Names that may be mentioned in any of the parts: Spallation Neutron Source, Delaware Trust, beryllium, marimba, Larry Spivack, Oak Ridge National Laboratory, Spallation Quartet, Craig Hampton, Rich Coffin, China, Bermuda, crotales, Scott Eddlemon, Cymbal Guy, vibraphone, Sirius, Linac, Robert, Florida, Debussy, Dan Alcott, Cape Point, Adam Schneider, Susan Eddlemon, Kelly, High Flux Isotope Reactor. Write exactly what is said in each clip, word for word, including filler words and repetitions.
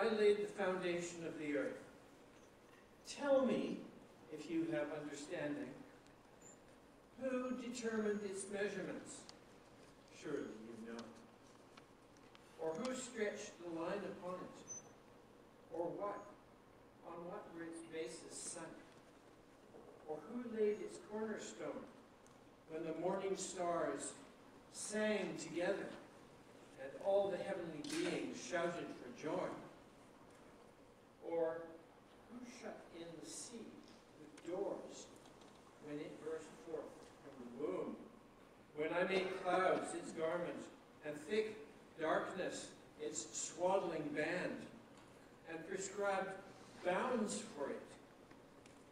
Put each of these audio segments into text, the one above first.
I laid the foundation of the earth. Tell me, if you have understanding, who determined its measurements? Surely you know. Or who stretched the line upon it? Or what? On what were its bases sunk? Or who laid its cornerstone when the morning stars sang together and all the heavenly beings shouted for joy? Or who shut in the sea with doors when it burst forth from the womb? When I made clouds its garment and thick darkness its swaddling band, and prescribed bounds for it,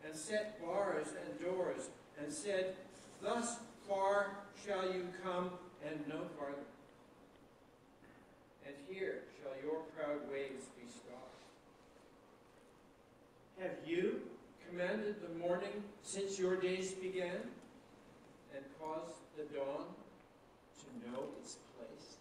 and set bars and doors, and said, thus far shall you come, and no farther. And here shall your proud waves be stopped. Have you commanded the morning since your days began, and caused the dawn to know its place?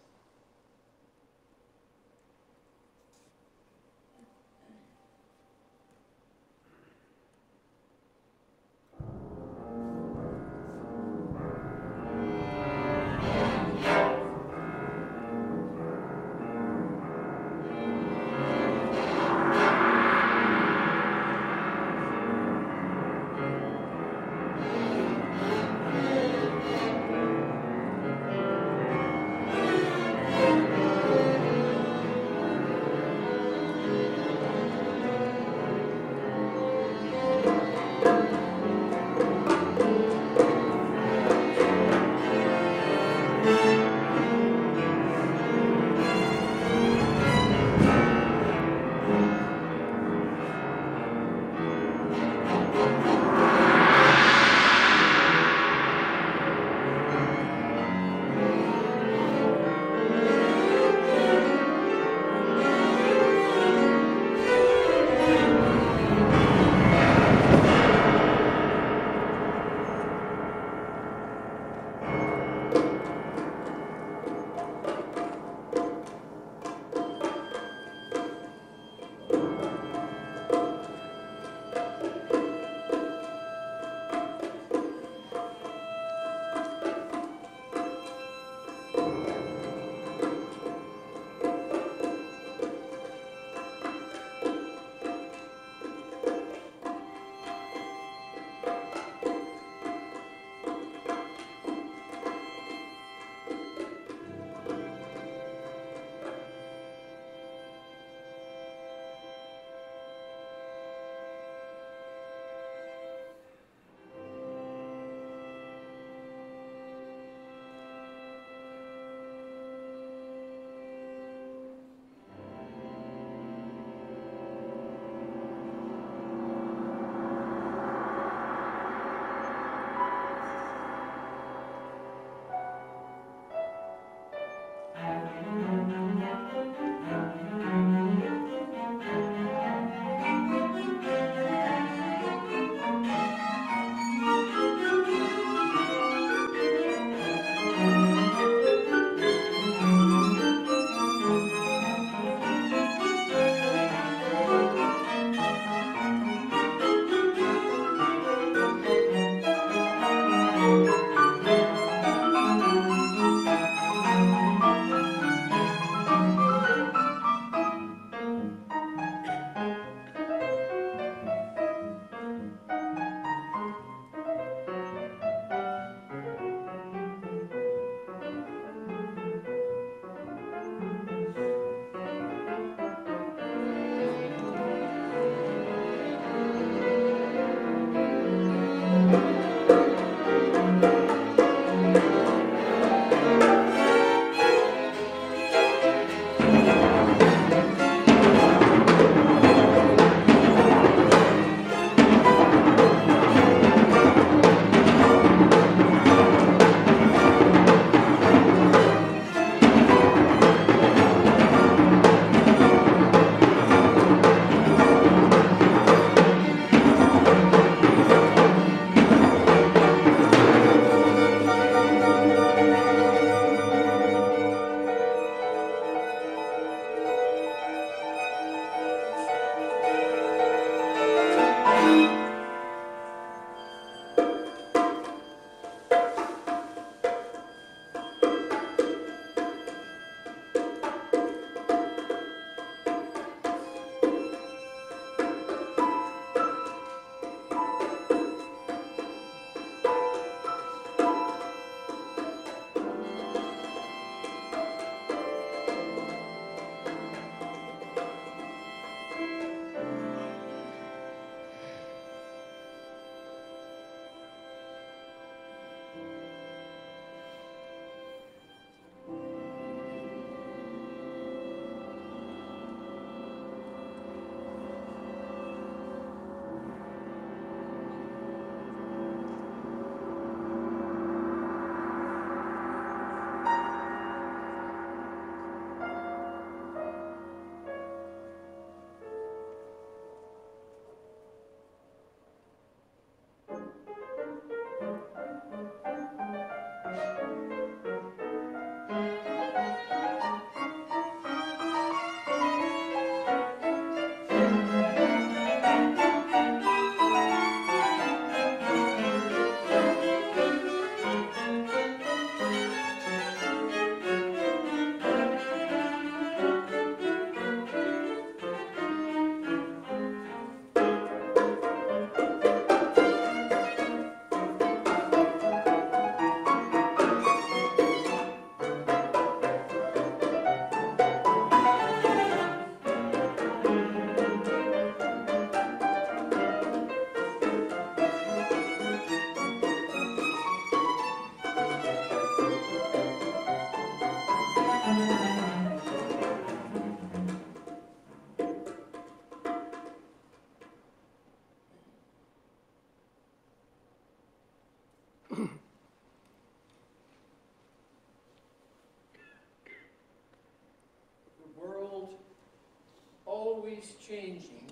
always changing,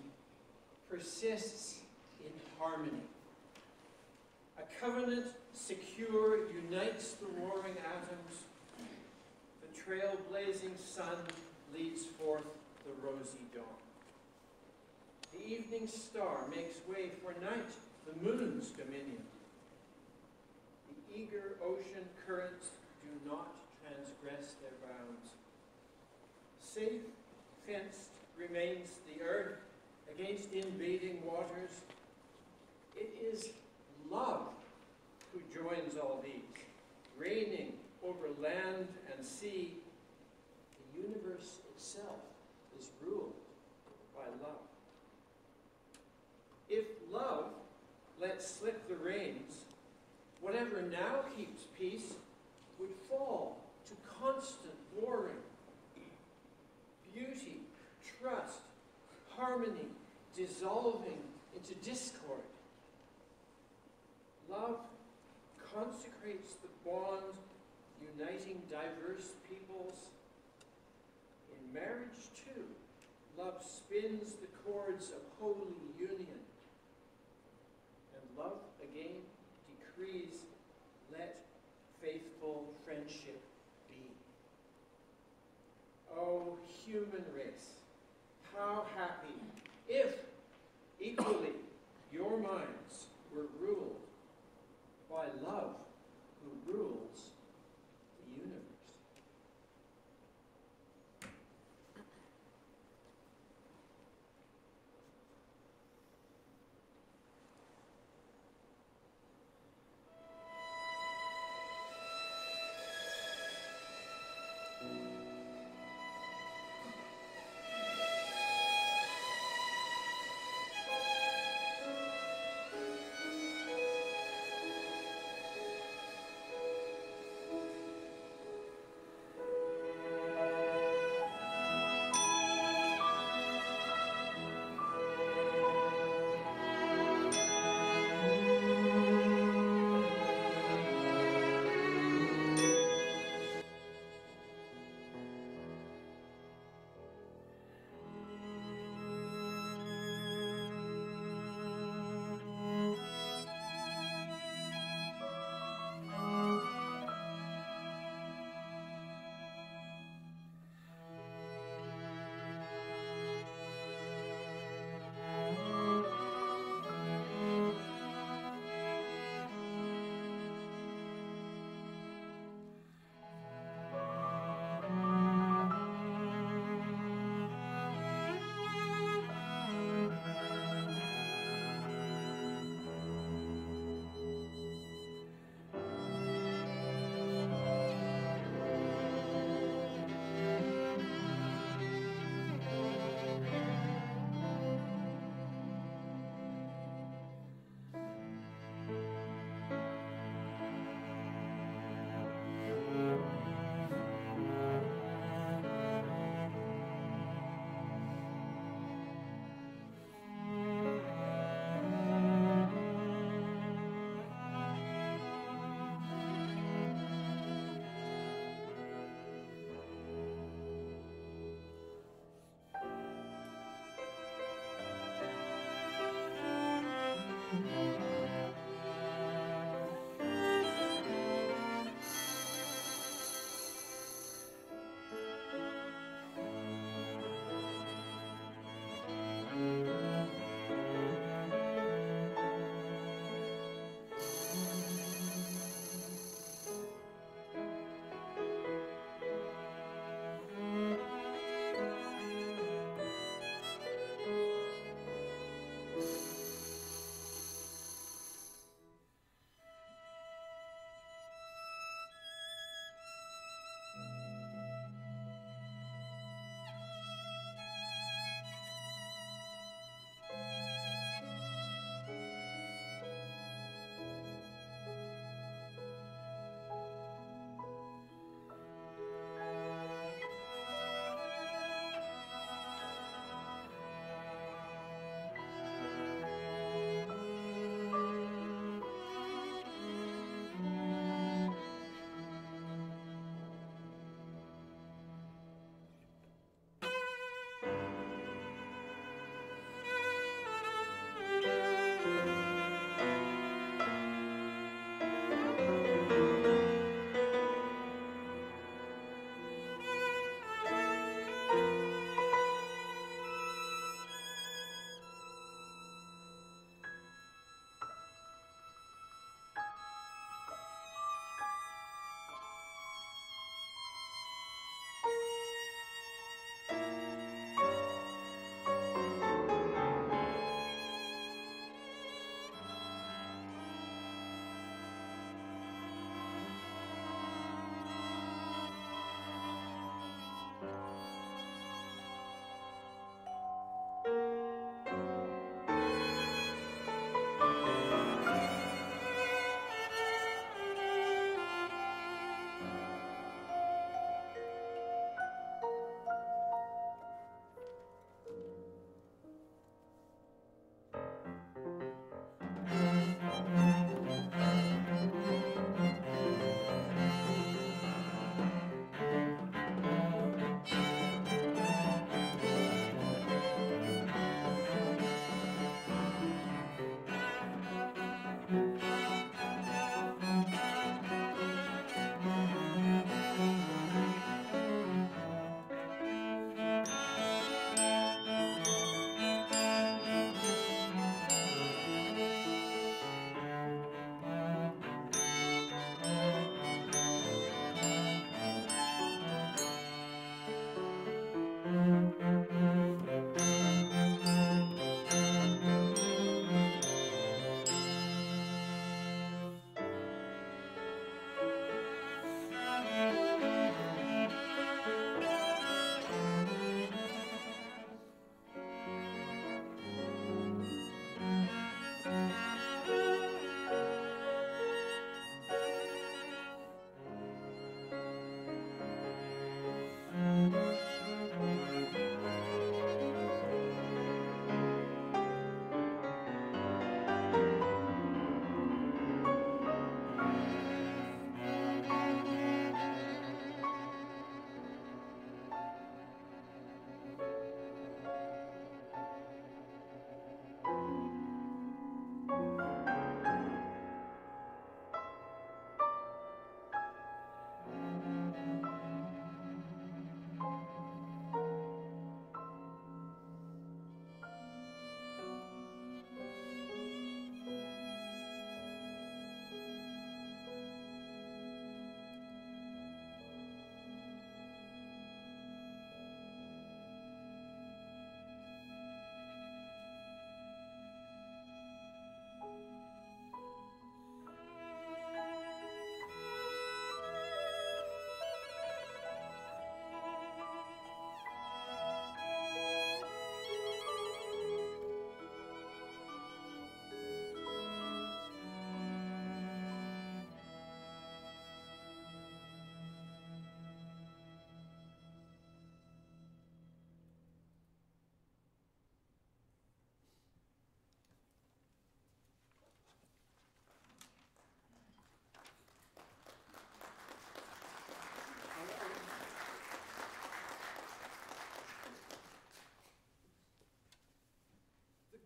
persists in harmony. A covenant secure unites the roaring atoms. The trailblazing sun leads forth the rosy dawn. The evening star makes way for night, the moon's dominion. The eager ocean currents do not transgress their bounds. Safe, fenced remains the earth against invading waters. It is love who joins all these, reigning over land and sea. The universe itself is ruled by love. If love lets slip the reins, whatever now keeps peace would fall to constant warring. Beauty, trust, harmony, dissolving into discord. Love consecrates the bond uniting diverse peoples. In marriage, too, love spins the cords of holy union. And love, again, decrees, let faithful friendship be. Oh, human race, how happy if equally your minds were ruled by love who rules the universe.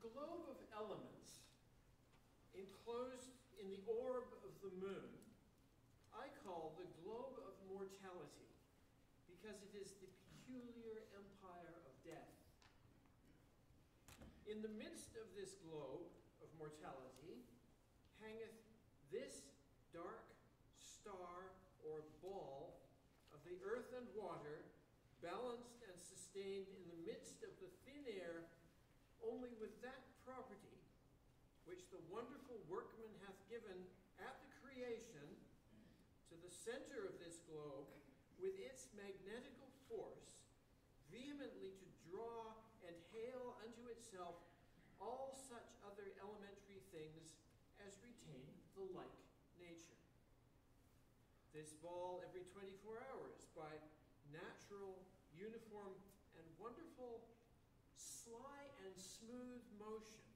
globe of elements enclosed in the orb of the moon I call the globe of mortality, because it is the peculiar empire of death. In the midst of this globe of mortality hangeth this dark star or ball of the earth and water, balanced and sustained in the midst of the thin air, only with that property which the wonderful workman hath given at the creation to the center of this globe, with its magnetical force, vehemently to draw and hail unto itself all such other elementary things as retain the like nature. This ball every twenty-four hours, by natural, uniform, and wonderful, sly and smooth motion,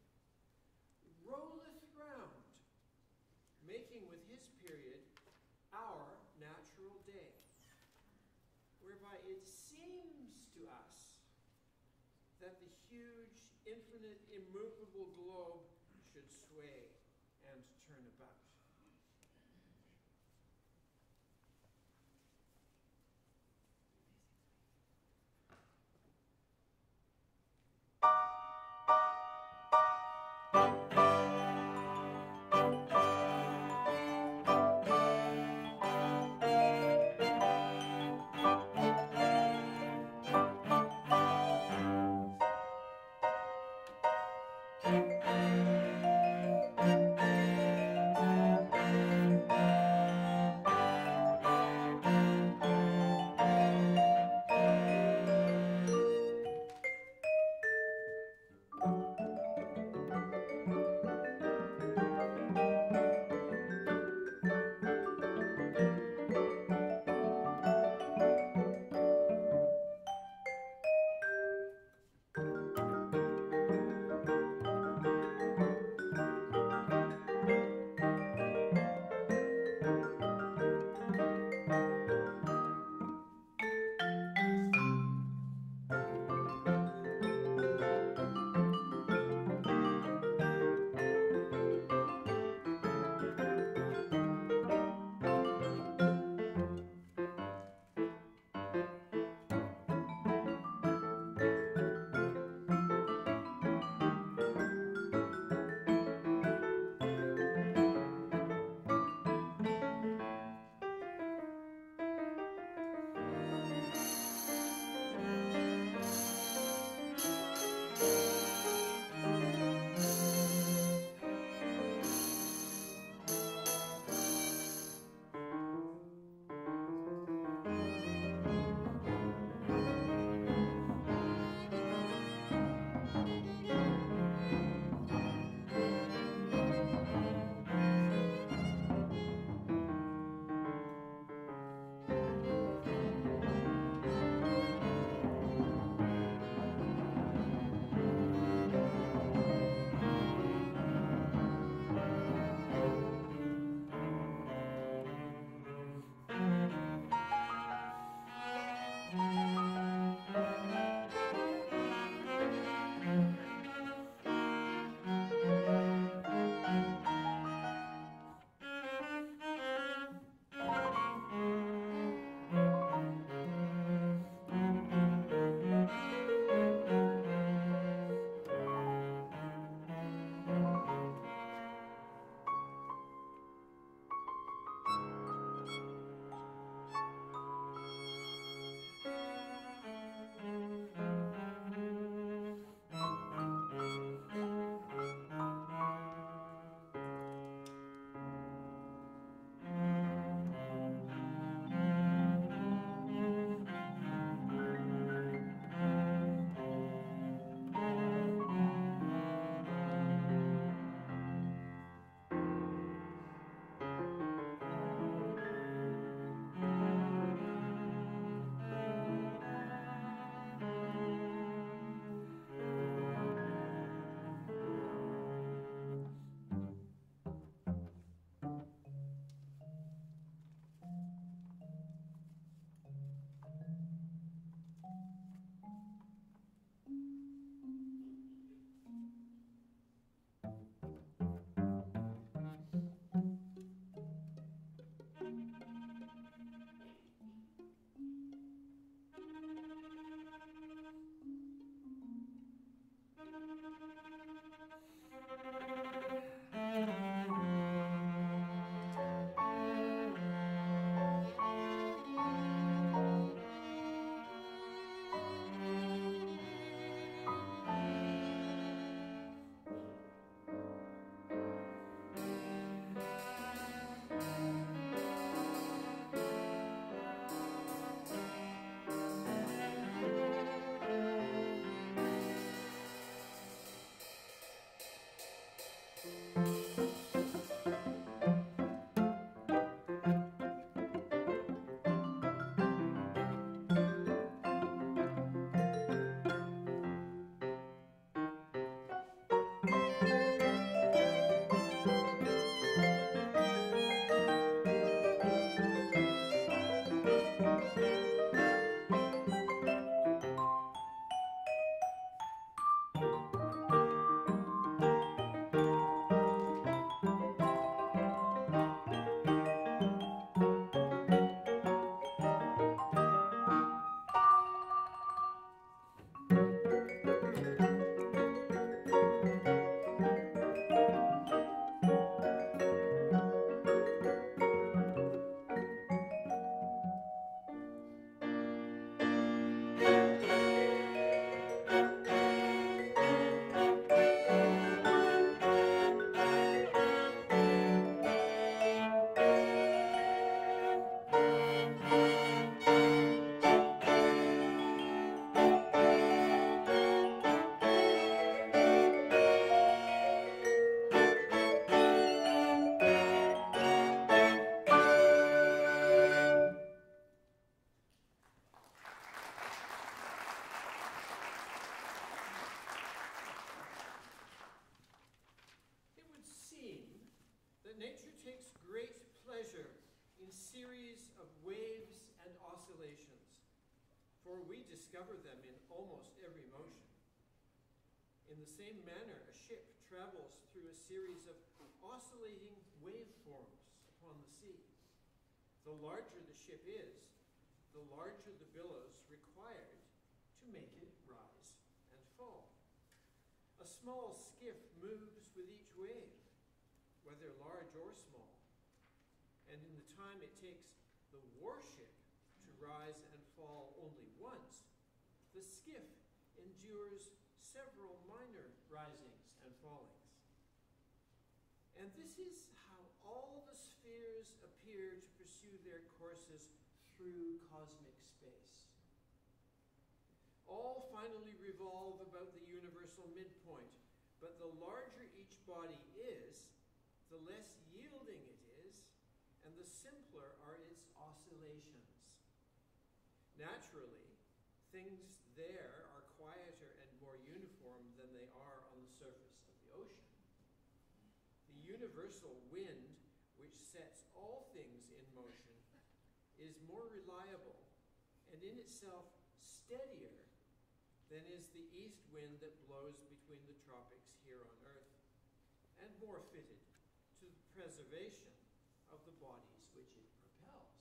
rolleth round, making with his period our natural day, whereby it seems to us that the huge, infinite, immovable globe should sway and turn about. Thank you. nature takes great pleasure in series of waves and oscillations, for we discover them in almost every motion. In the same manner, a ship travels through a series of oscillating waveforms upon the sea. The larger the ship is, the larger the billows required to make it rise and fall. A small skiff moves with each wave, whether large or small, and in the time it takes the warship to rise and fall only once, the skiff endures several minor risings and fallings. And this is how all the spheres appear to pursue their courses through cosmic space. All finally revolve about the universal midpoint, but the larger each body is, the less yielding it is, and the simpler are its oscillations. Naturally, things there are quieter and more uniform than they are on the surface of the ocean. The universal wind, which sets all things in motion, is more reliable and in itself steadier than is the east wind that blows between the tropics here on Earth, and more fitted to the preservation of the bodies which it propels.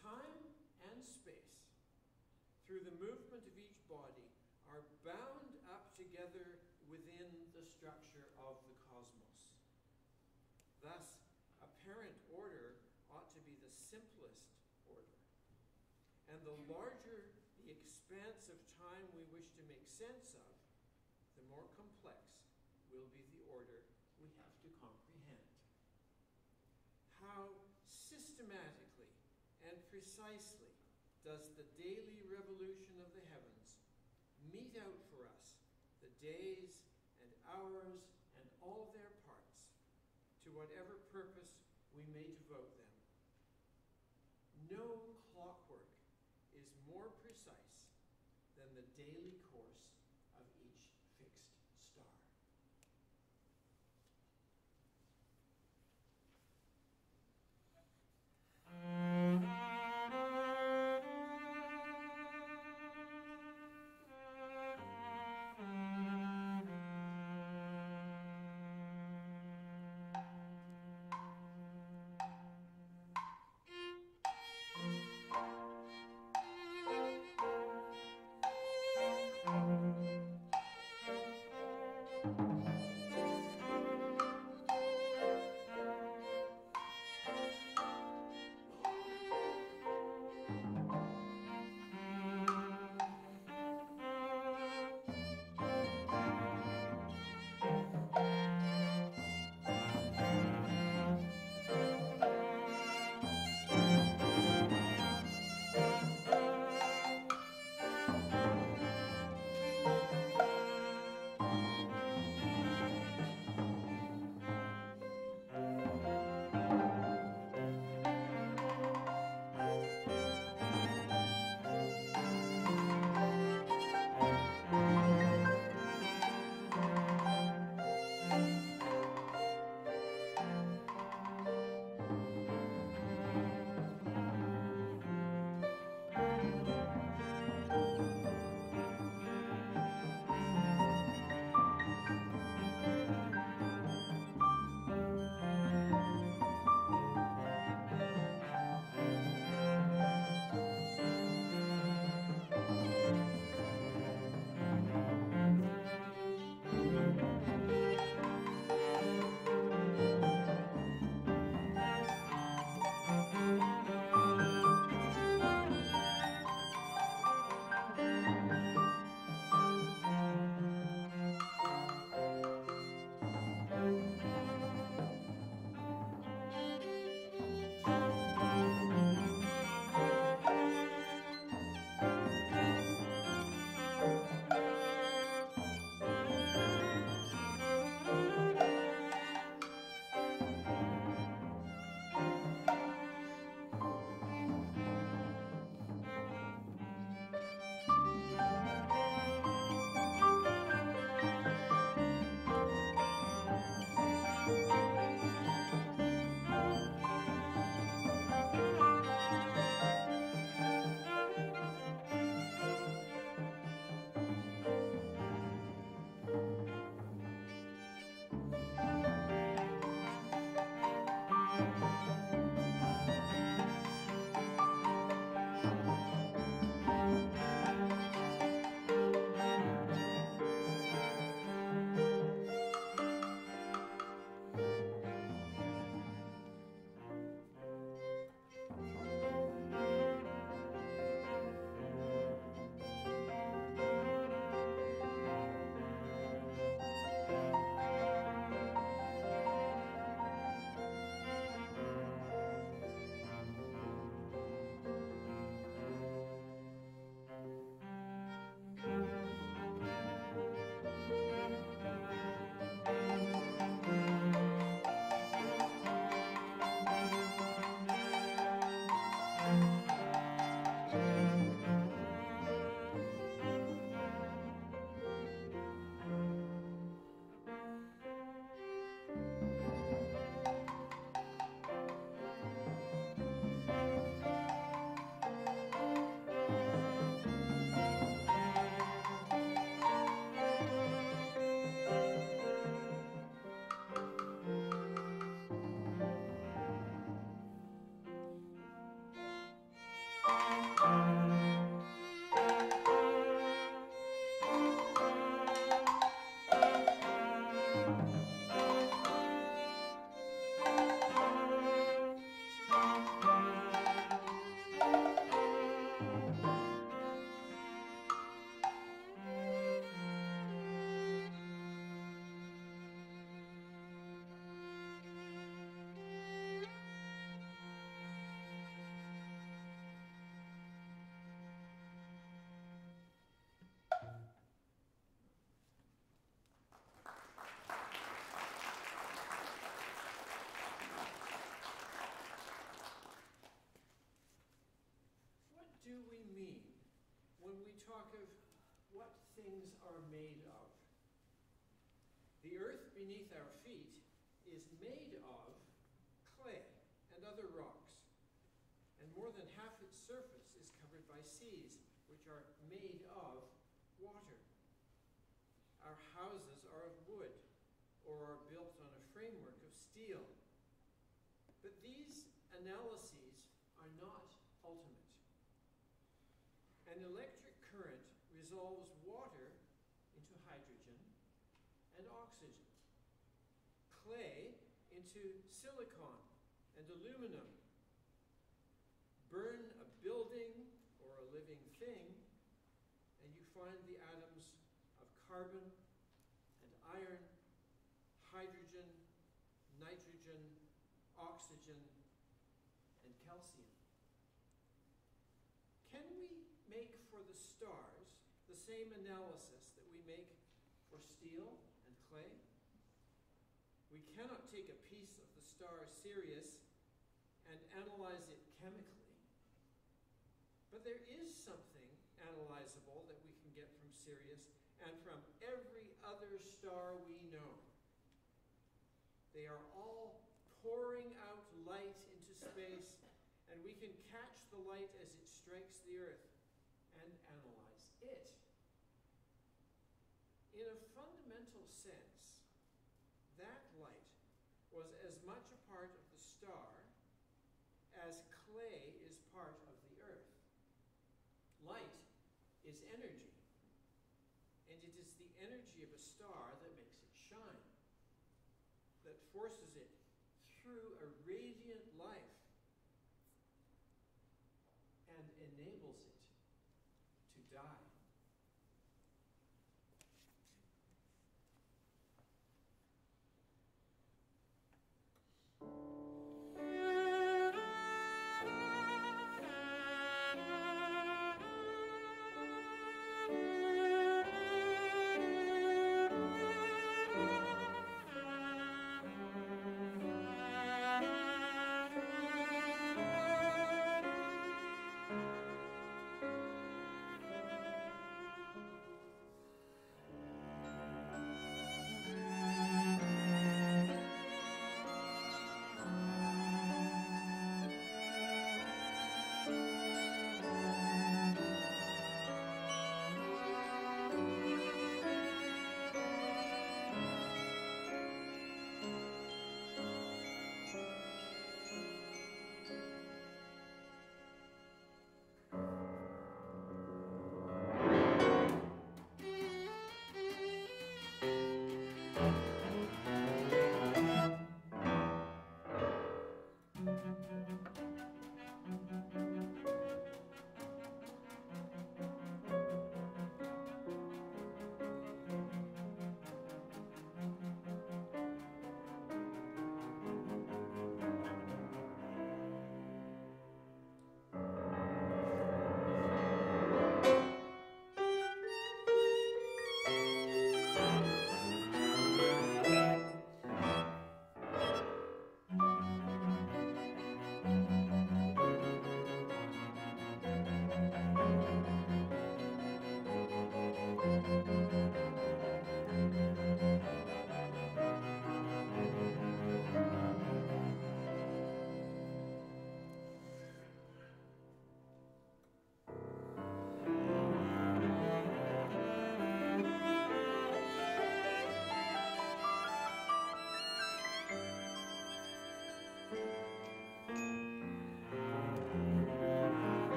Time and space, through the movement of each body, are bound up together within the structure of the cosmos. Thus, apparent order ought to be the simplest order. And the larger the expanse of time we wish to make sense of, the more complex will be the order we have to comprehend. How systematically and precisely does the daily revolution of the heavens mete out for us the days and hours and all their parts to whatever purpose we may devote them. No clockwork is more precise than the daily course of each fixed star. Thank you. things are made of. The earth beneath our feet is made of clay and other rocks, and more than half its surface is covered by seas, which are made of water. Our houses are of wood, or are built on a framework of steel. But these analyses are not ultimate. An electric current resolves water into hydrogen and oxygen, clay into silicon and aluminum. Burn a building or a living thing, and you find the atoms of carbon and iron, hydrogen, nitrogen, oxygen, and calcium. Can we make for the stars the same analysis that we make for steel and clay? We cannot take a piece of the star Sirius and analyze it chemically. But there is something analyzable that we can get from Sirius and from every other star we know. They are all pouring out light into space, and we can catch the light as it strikes the Earth and analyze it. In a fundamental sense, that light was as much a part of the star as clay is part of the Earth. Light is energy, and it is the energy of a star that makes it shine, that forces it through a radiant life and enables it to die.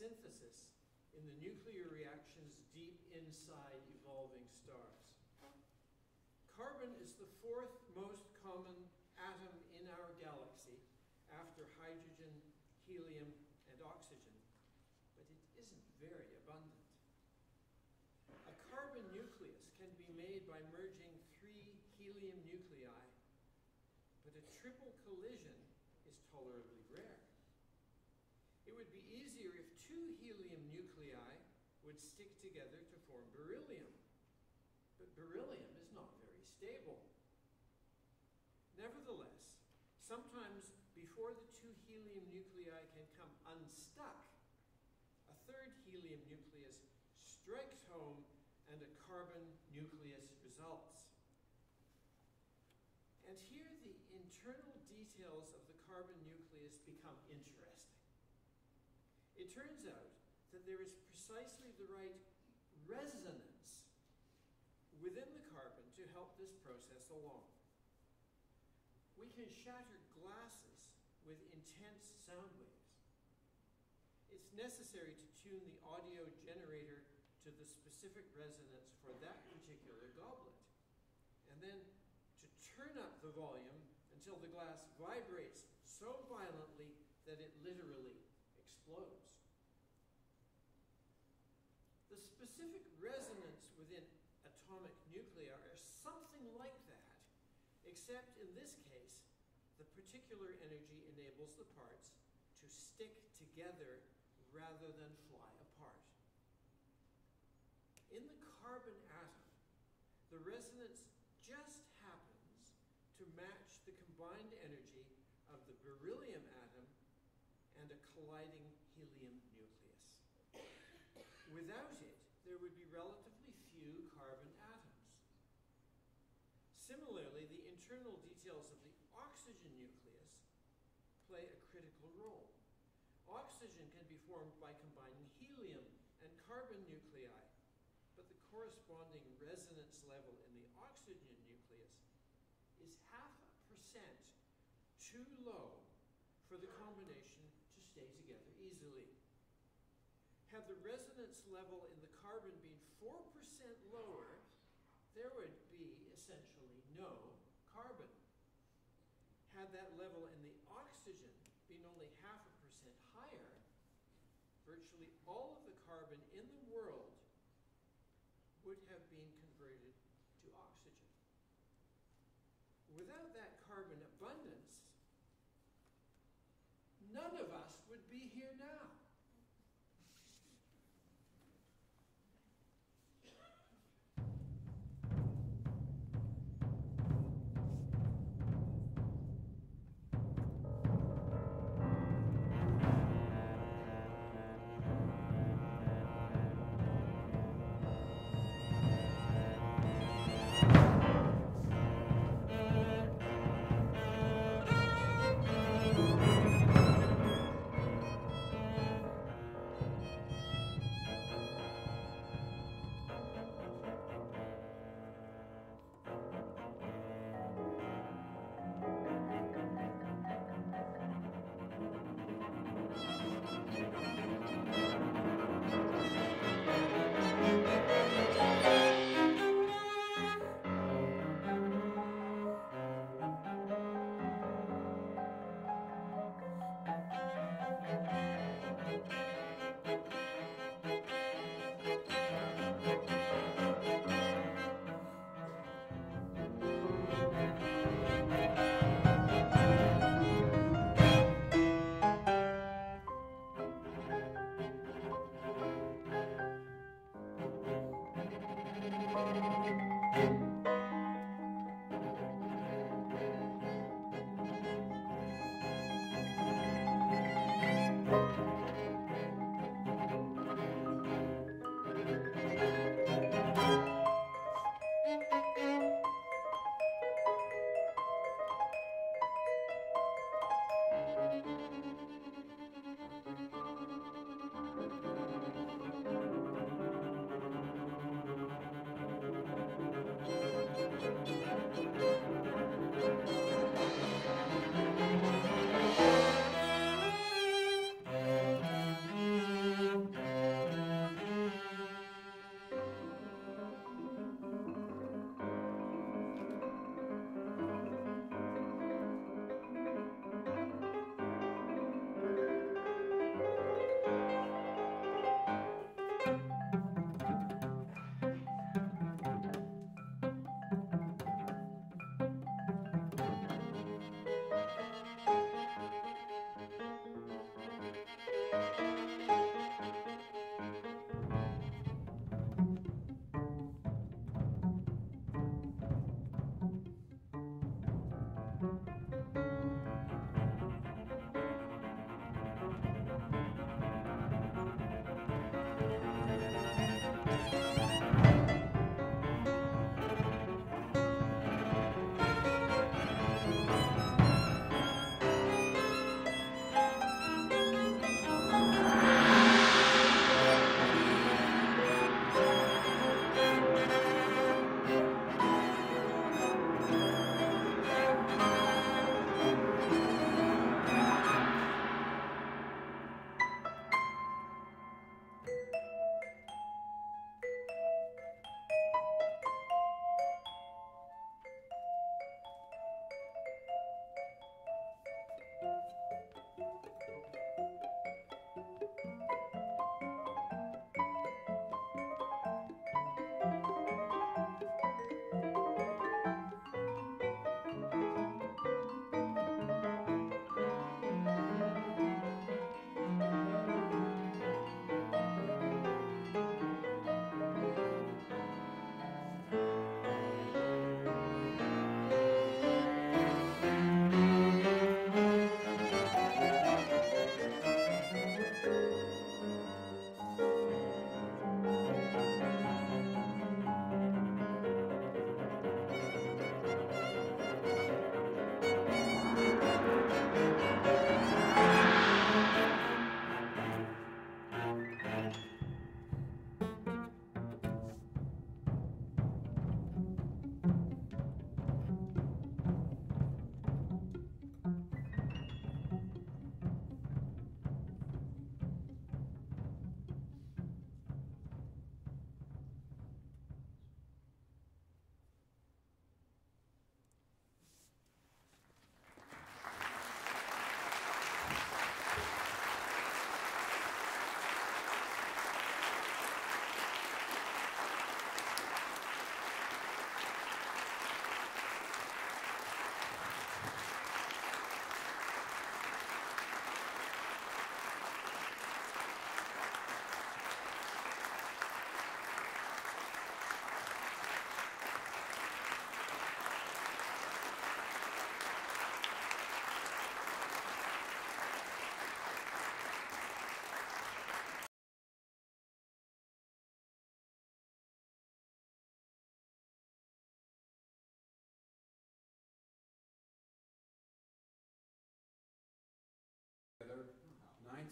synthesis in the nuclear reactions deep inside evolving stars. Carbon is the fourth most common atom in our galaxy after hydrogen, helium, and oxygen, but it isn't very abundant. A carbon nucleus can be made by merging three helium nuclei, but a triple collision is tolerably rare. It would be easier if two helium nuclei would stick together to form beryllium, but beryllium is not very stable. Nevertheless, sometimes before the two helium nuclei can come unstuck, a third helium nucleus strikes home and a carbon nucleus results. And here the internal details of the carbon nucleus become interesting. It turns out that there is precisely the right resonance within the carbon to help this process along. We can shatter glasses with intense sound waves. It's necessary to tune the audio generator to the specific resonance for that particular goblet, and then to turn up the volume until the glass vibrates so violently that it literally explodes. The specific resonance within atomic nuclei is something like that, except in this case, the particular energy enables the parts to stick together rather than fly apart. In the carbon atom, the resonance just happens to match the combined energy of the beryllium atom and a colliding helium nucleus. Without it, there would be relatively few carbon atoms. Similarly, the internal details of the oxygen nucleus play a critical role. Oxygen can be formed by combining helium and carbon nuclei, but the corresponding resonance level in the oxygen nucleus is half a percent too low for the combination to stay together easily. Had the resonance level in the carbon been four percent lower, there would be essentially no carbon. Had that level in the oxygen been only half a percent higher, virtually all of the carbon in the world would have been converted to oxygen. Without that carbon abundance, none of us would be here now.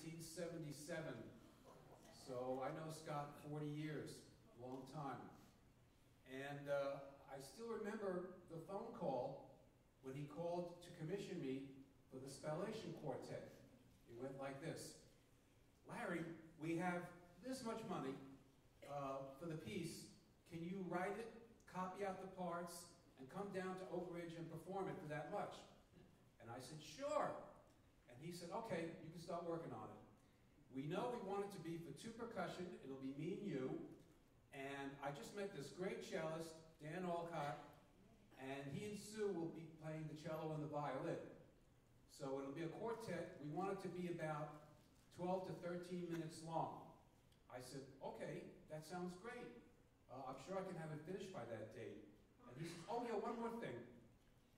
nineteen seventy-seven. So I know Scott forty years, long time. And uh, I still remember the phone call when he called to commission me for the Spallation Quartet. It went like this. Larry, we have this much money uh, for the piece. Can you write it, copy out the parts, and come down to Oak Ridge and perform it for that much? And I said, sure. And he said, okay, you can start working on it. We know we want it to be for two percussion. It'll be me and you. And I just met this great cellist, Dan Alcott, and he and Sue will be playing the cello and the violin. So it'll be a quartet. We want it to be about twelve to thirteen minutes long. I said, okay, that sounds great. Uh, I'm sure I can have it finished by that date. And he says, oh yeah, one more thing.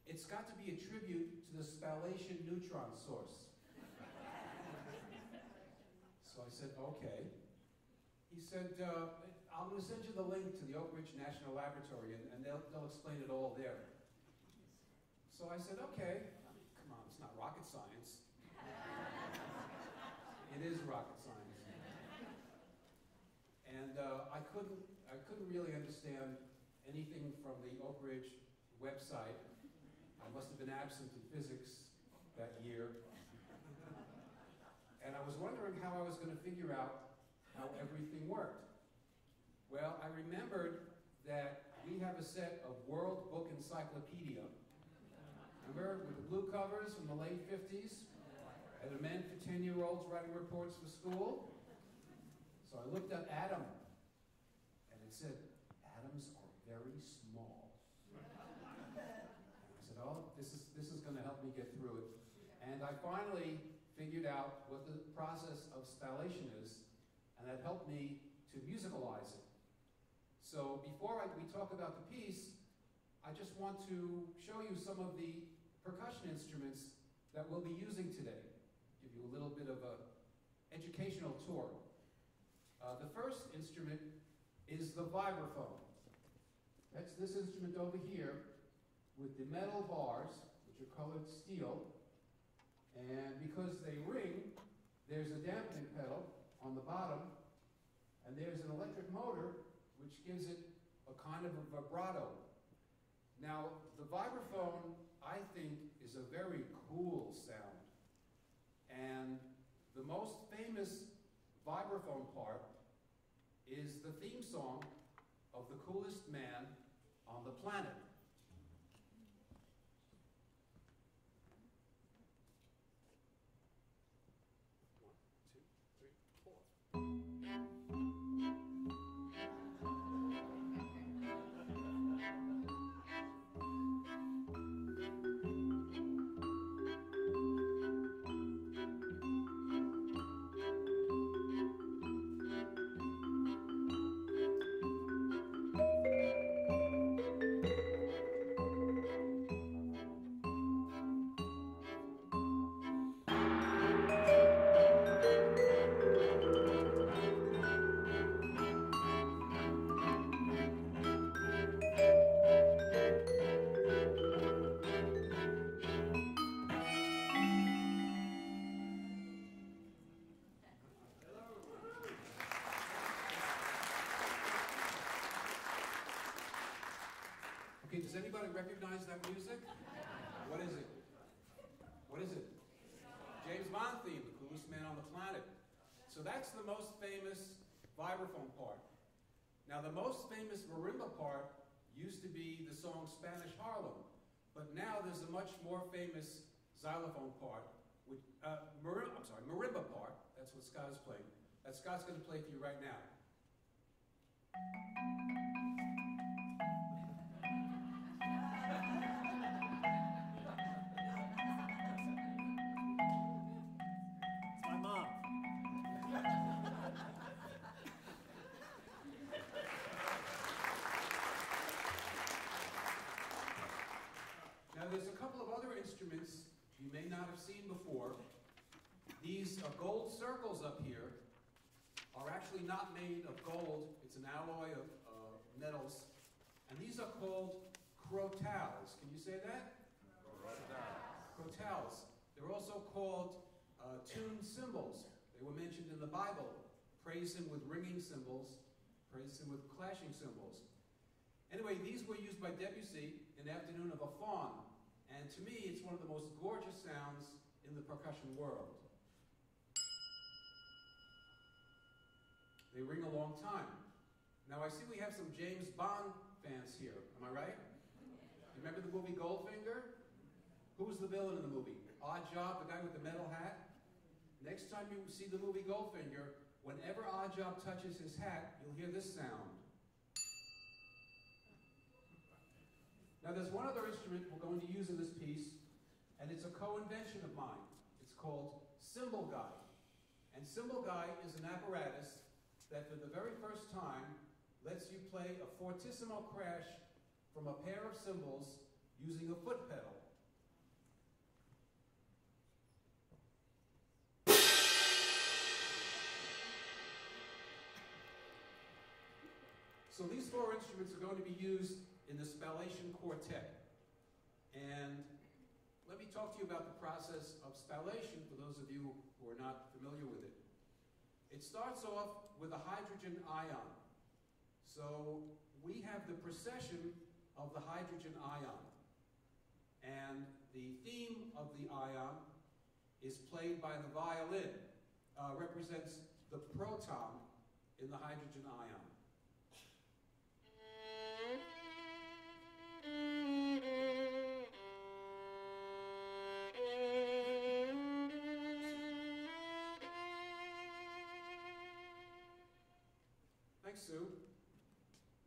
It's got to be a tribute to the Spallation Neutron Source. So I said, okay. He said, uh, I'm going to send you the link to the Oak Ridge National Laboratory, and, and they'll, they'll explain it all there. So I said, okay. Come on, it's not rocket science. It is rocket science. And uh, I, couldn't, I couldn't really understand anything from the Oak Ridge website. I must have been absent in physics that year. And I was wondering how I was going to figure out how everything worked. Well, I remembered that we have a set of World Book Encyclopedia. Remember, with the blue covers from the late fifties? And the men for ten-year-olds writing reports for school. So I looked up Adam, and it said, atoms are very small. And I said, oh, this is, this is going to help me get through it. And I finally figured out what the process of spallation is, and that helped me to musicalize it. So before I, we talk about the piece, I just want to show you some of the percussion instruments that we'll be using today. Give you a little bit of an educational tour. Uh, the first instrument is the vibraphone. That's this instrument over here with the metal bars, which are colored steel. And because they ring, there's a dampening pedal on the bottom, and there's an electric motor which gives it a kind of a vibrato. Now, the vibraphone, I think, is a very cool sound. And the most famous vibraphone part is the theme song of the coolest man on the planet. Okay, does anybody recognize that music? What is it? What is it? James Bond theme, the coolest man on the planet. So that's the most famous vibraphone part. Now the most famous marimba part used to be the song Spanish Harlem, but now there's a much more famous xylophone part, which, uh, marimba, I'm sorry, marimba part, that's what Scott is playing, that Scott's going to play for you right now. Instruments you may not have seen before. These uh, gold circles up here are actually not made of gold. It's an alloy of uh, metals. And these are called crotales. Can you say that? Crotales. Crotales. They're also called uh, tuned cymbals. They were mentioned in the Bible. Praise him with ringing cymbals. Praise him with clashing cymbals. Anyway, these were used by Debussy in the Afternoon of a Faun. And to me, it's one of the most gorgeous sounds in the percussion world. They ring a long time. Now I see we have some James Bond fans here. Am I right? You remember the movie Goldfinger? Who was the villain in the movie? Oddjob, the guy with the metal hat? Next time you see the movie Goldfinger, whenever Oddjob touches his hat, you'll hear this sound. Now there's one other instrument we're going to use in this piece, and it's a co-invention of mine. It's called Cymbal Guy. And Cymbal Guy is an apparatus that for the very first time lets you play a fortissimo crash from a pair of cymbals using a foot pedal. So these four instruments are going to be used in the Spallation Quartet. And let me talk to you about the process of spallation for those of you who are not familiar with it. It starts off with a hydrogen ion. So we have the precession of the hydrogen ion. And the theme of the ion is played by the violin, uh, represents the proton in the hydrogen ion. Thanks, Sue.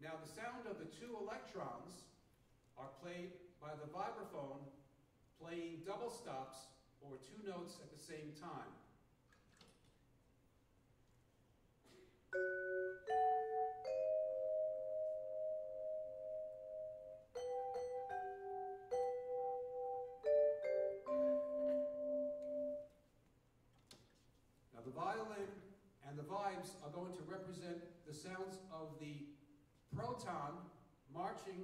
Now the sound of the two electrons are played by the vibraphone playing double stops or two notes at the same time. Now the violin and the vibes are going to represent the sounds of the proton marching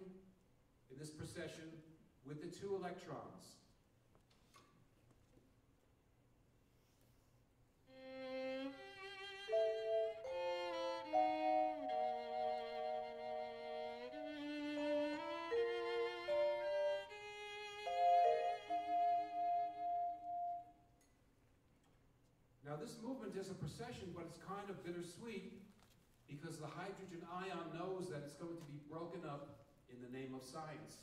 in this procession with the two electrons. Now this movement is a procession, but it's kind of bittersweet because the hydrogen ion knows that it's going to be broken up in the name of science.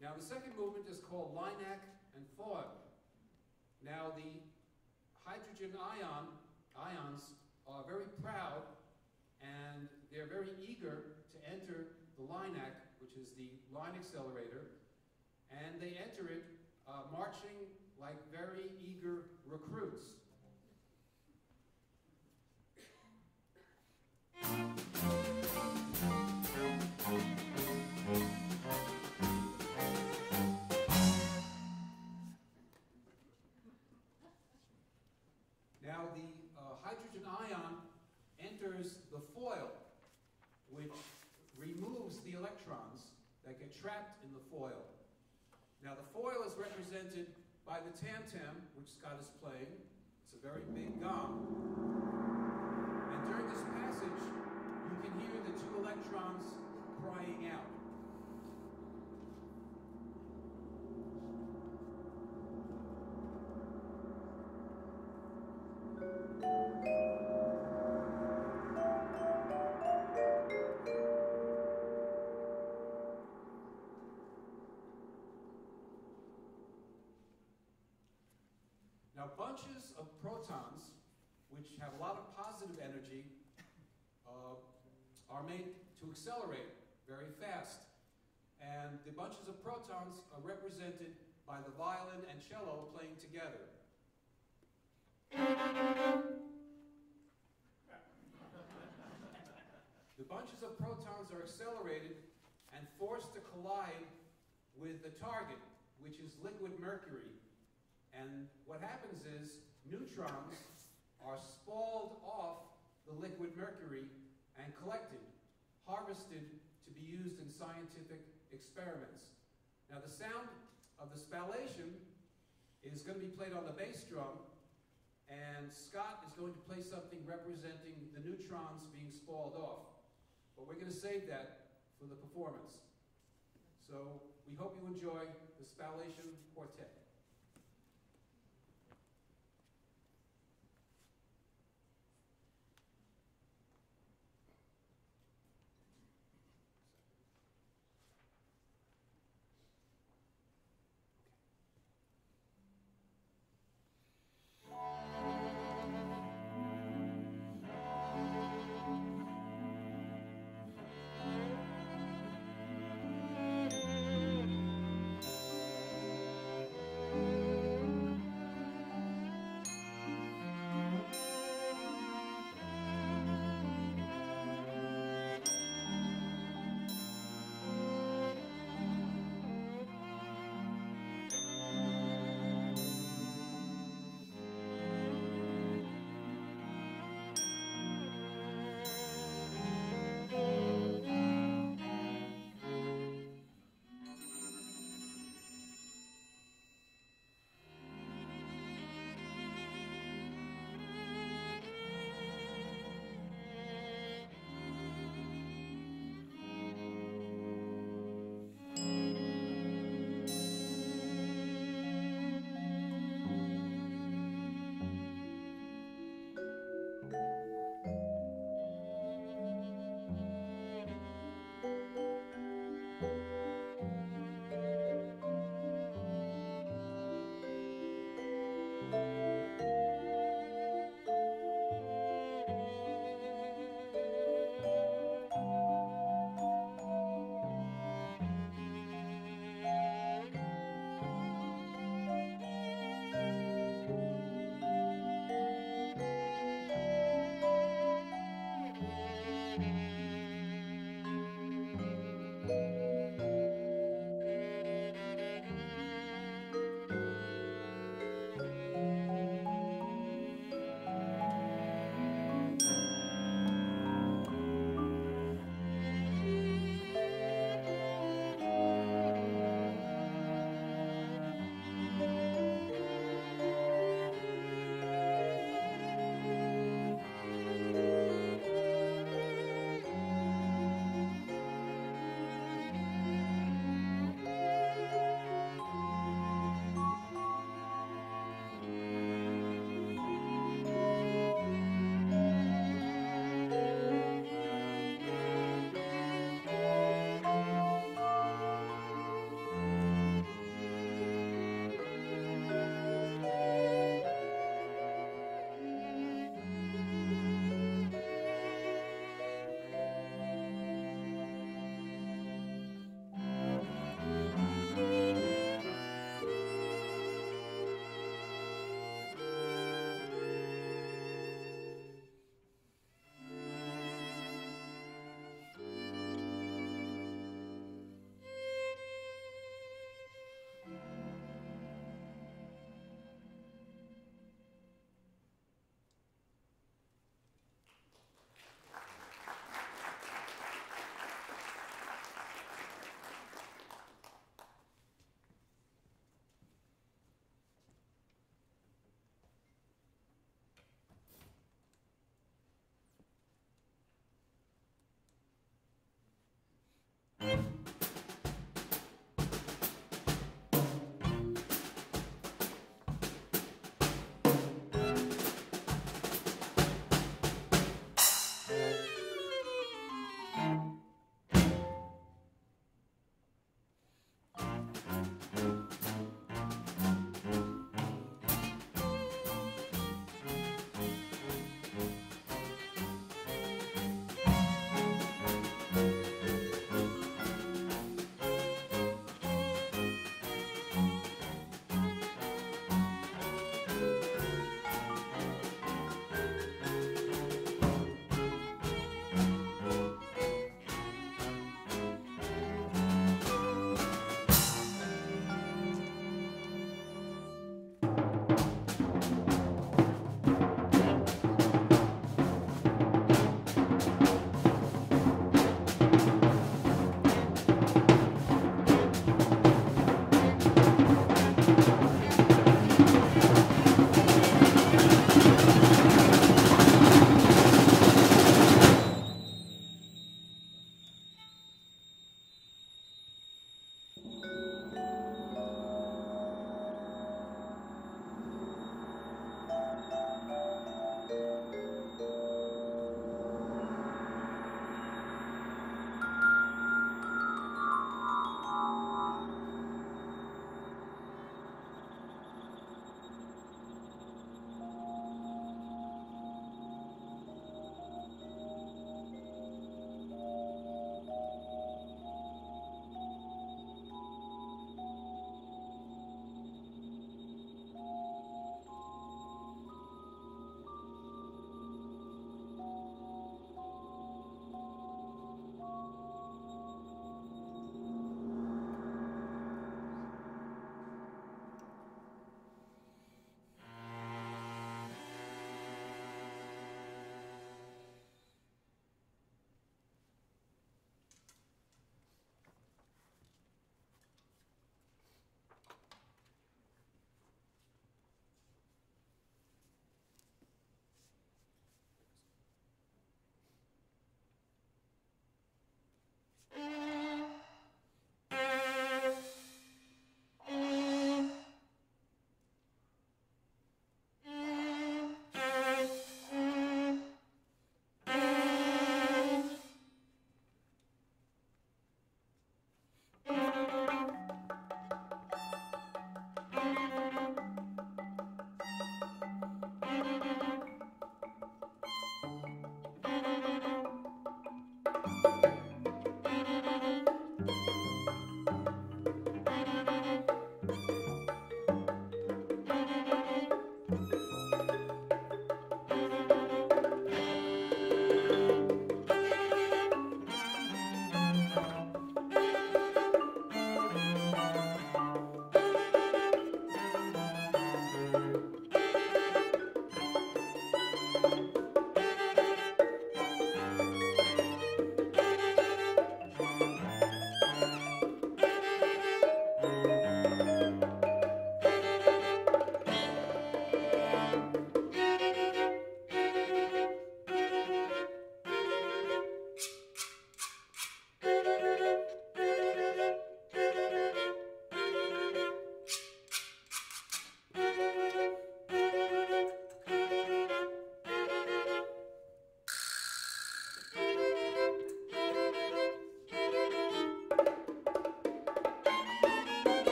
Now the second movement is called Linac and Ford. Now the hydrogen ion, ions are very proud and they're very eager to enter the Linac, which is the line accelerator, and they enter it uh, marching like very eager recruits. Now the uh, hydrogen ion enters the foil, which removes the electrons that get trapped in the foil. Now the foil is represented by the tam-tam, which Scott is playing. It's a very big gong. And during this passage, you can hear the two electrons crying out. Now bunches of protons, which have a lot of positive energy, uh, are made to accelerate very fast. And the bunches of protons are represented by the violin and cello playing together. The bunches of protons are accelerated and forced to collide with the target, which is liquid mercury. And what happens is neutrons are spalled off the liquid mercury and collected, harvested to be used in scientific experiments. Now the sound of the spallation is going to be played on the bass drum, And Scott is going to play something representing the neutrons being spalled off. But we're going to save that for the performance. So we hope you enjoy the Spallation Quartet. Thank you.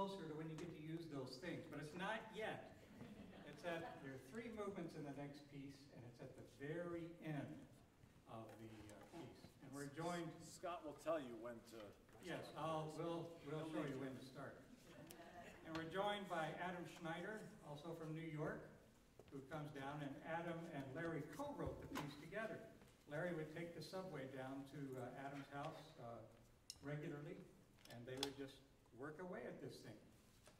closer to when you get to use those things, but it's not yet. It's at, there are three movements in the next piece, and it's at the very end of the uh, piece. And we're joined. Scott will tell you when to. Yes, I'll, we'll, we'll show you when to start. And we're joined by Adam Schneider, also from New York, who comes down, and Adam and Larry co-wrote the piece together. Larry would take the subway down to uh, Adam's house uh, regularly, and they would just work away at this thing.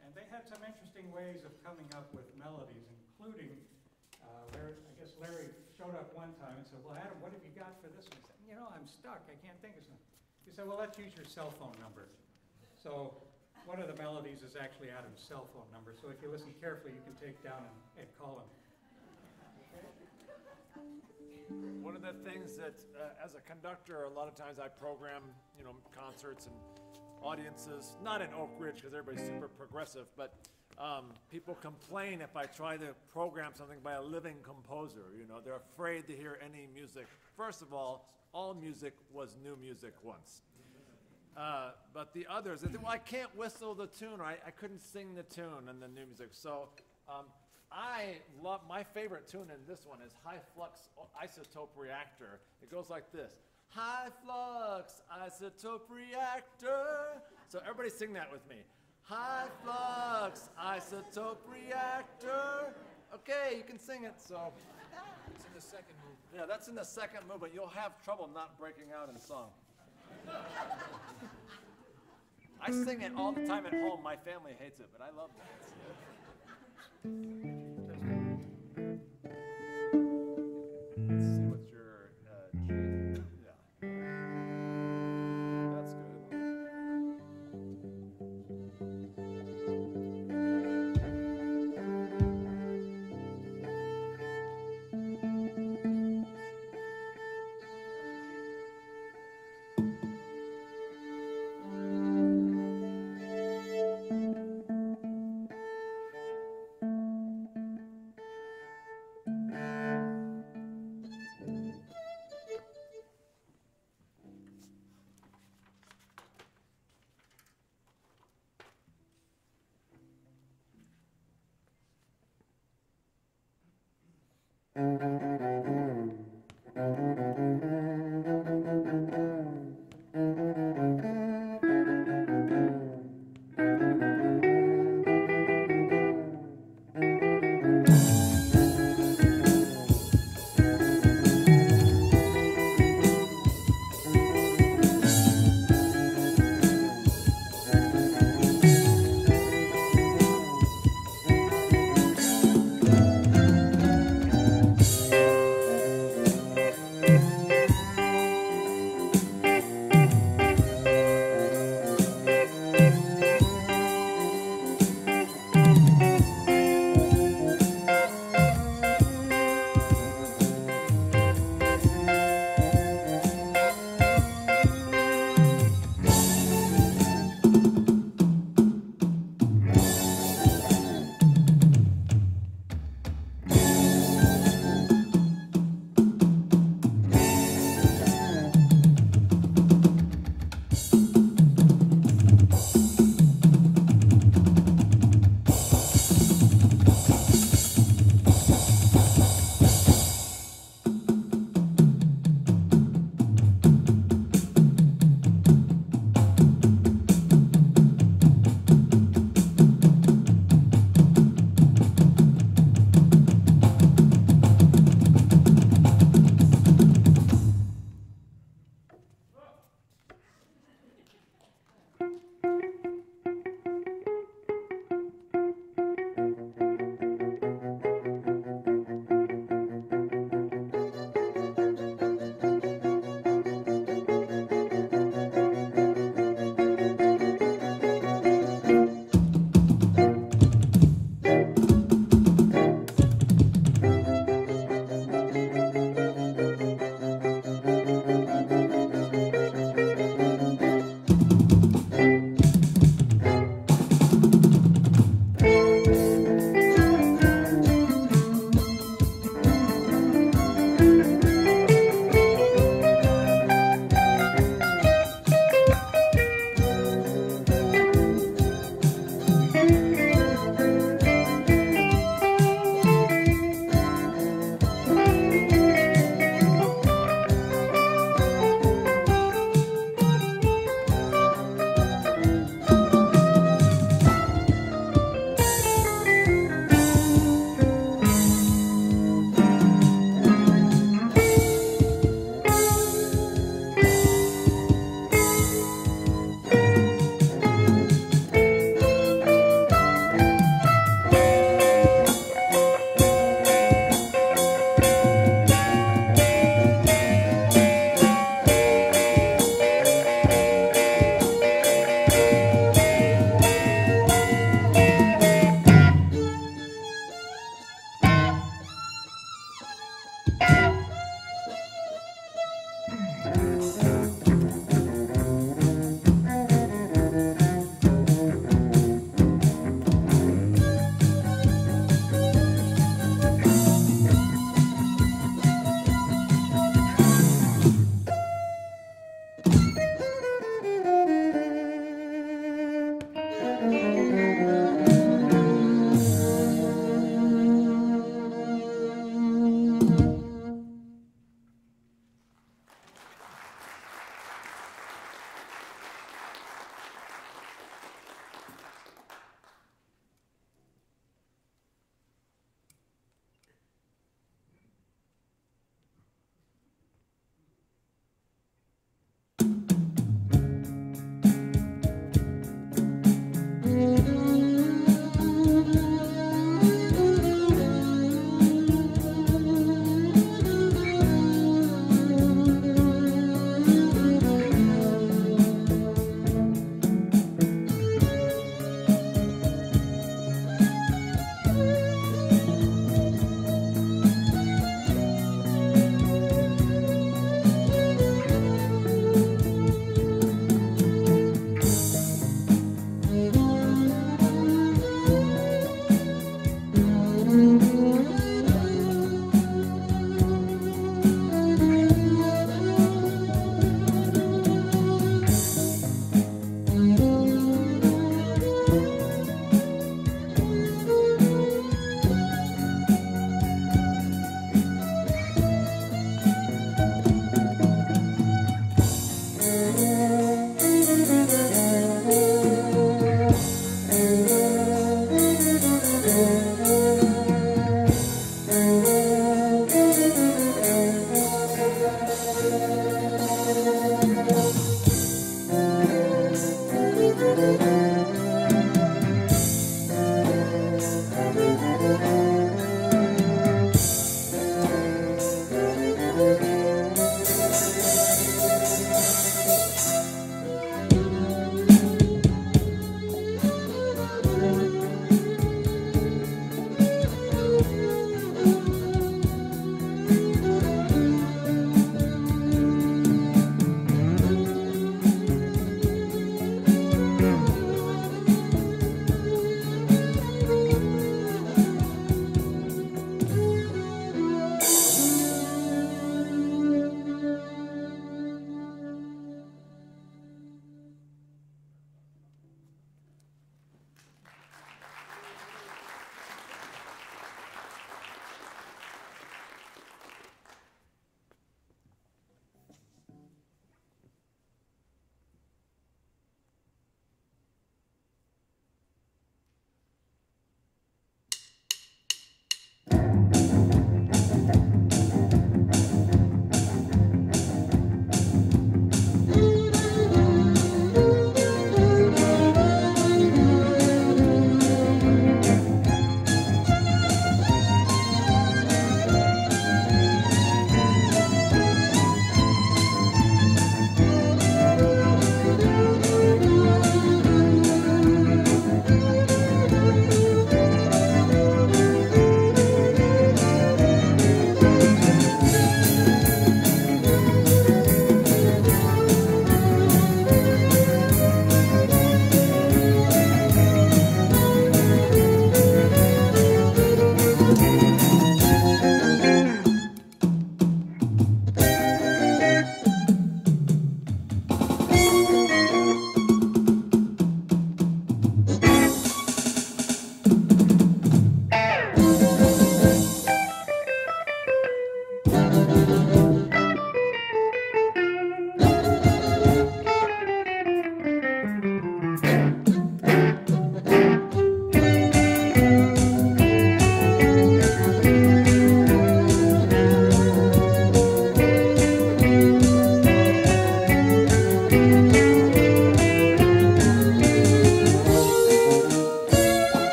And they had some interesting ways of coming up with melodies, including, uh, Larry, I guess Larry showed up one time and said, well, Adam, what have you got for this one? He said, you know, I'm stuck, I can't think of something. He said, well, let's use your cell phone number. So one of the melodies is actually Adam's cell phone number, so if you listen carefully, you can take down and, and call him. One of the things that, uh, as a conductor, a lot of times I program, you know, concerts and audiences, not in Oak Ridge, because everybody's super progressive, but um, people complain if I try to program something by a living composer, you know, they're afraid to hear any music. First of all, all music was new music once. Uh, but the others, they think, well, I can't whistle the tune, or I, I couldn't sing the tune in the new music. So um, I love, my favorite tune in this one is High Flux Isotope Reactor. It goes like this. High Flux Isotope Reactor. So everybody sing that with me. High Flux Isotope Reactor. Okay, you can sing it, so. It's in the second move. Yeah, that's in the second move, but you'll have trouble not breaking out in song. I sing it all the time at home. My family hates it, but I love that. Let's see what your uh, G. Yeah. That's good.